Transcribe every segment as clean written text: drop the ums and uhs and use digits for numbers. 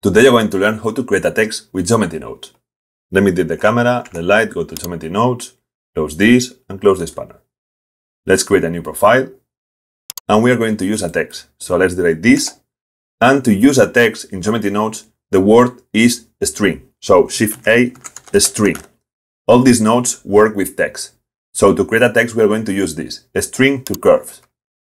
Today you're going to learn how to create a text with Geometry Nodes. Let me delete the camera, the light, go to Geometry Nodes, close this, and close this panel. Let's create a new profile, and we are going to use a text. So let's delete this, and to use a text in Geometry Nodes, the word is string. So Shift-A, string. All these nodes work with text. So to create a text, we are going to use this, String to Curves.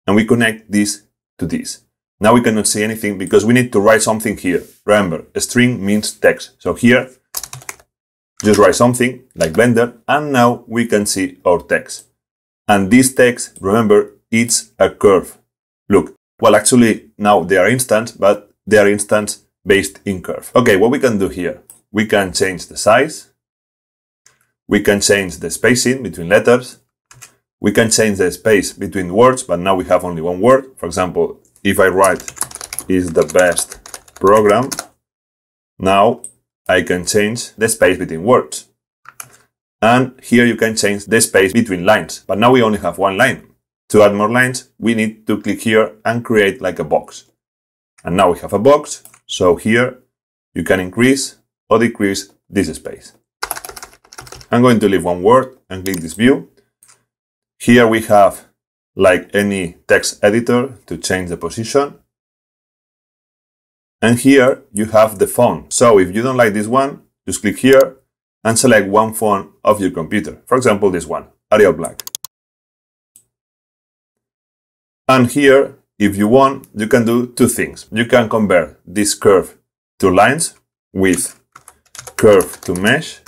And we connect this to this. Now we cannot see anything because we need to write something here. Remember, a string means text. So here, just write something like Blender, and now we can see our text. And this text, remember, it's a curve. Look, well, actually, now they are instance, but they are instance based in curve. Okay, what we can do here? We can change the size. We can change the spacing between letters. We can change the space between words, but now we have only one word. For example, if I write is the best program, now I can change the space between words. And here you can change the space between lines, but now we only have one line. To add more lines, we need to click here and create like a box. And now we have a box, so here you can increase or decrease this space. I'm going to leave one word and click this view. Here we have, like any text editor, to change the position. And here you have the font. So if you don't like this one, just click here and select one font of your computer. For example, this one, Arial Black. And here, if you want, you can do two things. You can convert this curve to lines with curve to mesh.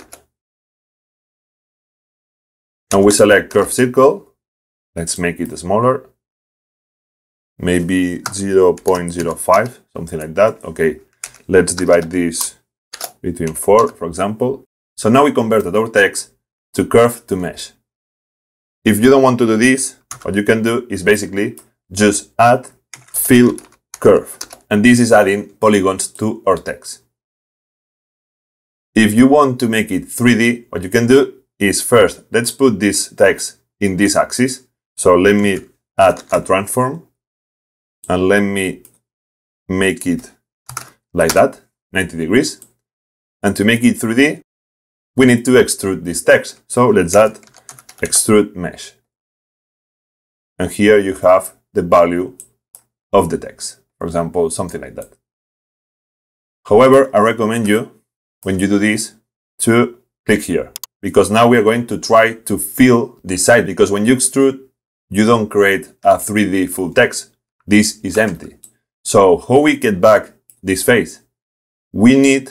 And we select curve circle. Let's make it smaller, maybe 0.05, something like that. Okay, let's divide this between 4, for example. So now we converted our text to curve to mesh. If you don't want to do this, what you can do is basically just add fill curve. And this is adding polygons to our text. If you want to make it 3D, what you can do is first, let's put this text in this axis. So let me add a transform and let me make it like that, 90 degrees. And to make it 3D, we need to extrude this text. So let's add extrude mesh. And here you have the value of the text, for example, something like that. However, I recommend you, when you do this, to click here, because now we are going to try to fill this side, because when you extrude, you don't create a 3D full text. This is empty. So how we get back this face? We need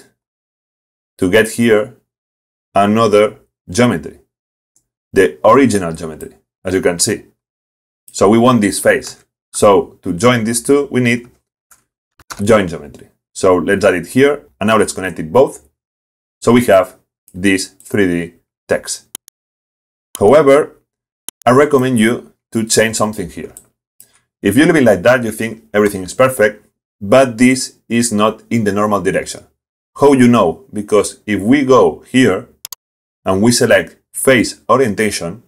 to get here another geometry, the original geometry, as you can see. So we want this face. So to join these two, we need join geometry. So let's add it here, and now let's connect it both. So we have this 3D text. However, I recommend you to change something here. If you leave it like that, you think everything is perfect, but this is not in the normal direction. How you know? Because if we go here and we select Face Orientation,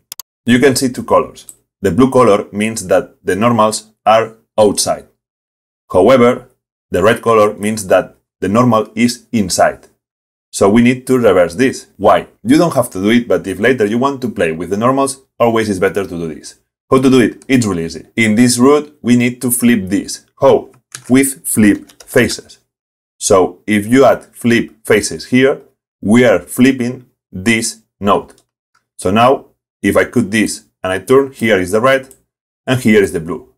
you can see two colors. The blue color means that the normals are outside. However, the red color means that the normal is inside. So we need to reverse this. Why? You don't have to do it, but if later you want to play with the normals, always is better to do this. How to do it? It's really easy. In this route, we need to flip this. How? With flip faces. So if you add flip faces here, we are flipping this node. So now, if I cut this and I turn, here is the red and here is the blue.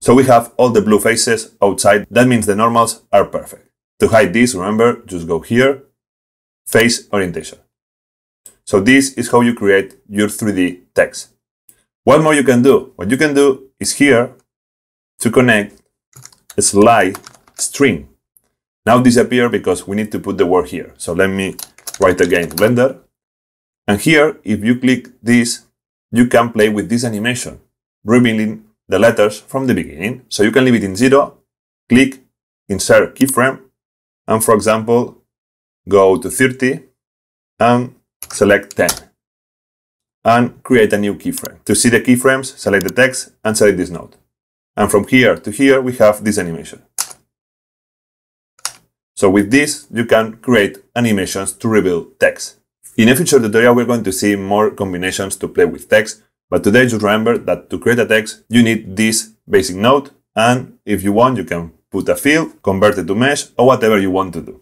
So we have all the blue faces outside. That means the normals are perfect. To hide this, remember, just go here, Face Orientation. So this is how you create your 3D text. What more you can do? What you can do is here to connect a slide string. Now disappear because we need to put the word here. So let me write again Blender. And here, if you click this, you can play with this animation, revealing the letters from the beginning. So you can leave it in 0, click, insert keyframe, and for example, go to 30 and select 10 and create a new keyframe. To see the keyframes, select the text and select this node. And from here to here, we have this animation. So with this, you can create animations to reveal text. In a future tutorial, we're going to see more combinations to play with text, but today just remember that to create a text, you need this basic node, and if you want, you can put a fill, convert it to mesh, or whatever you want to do.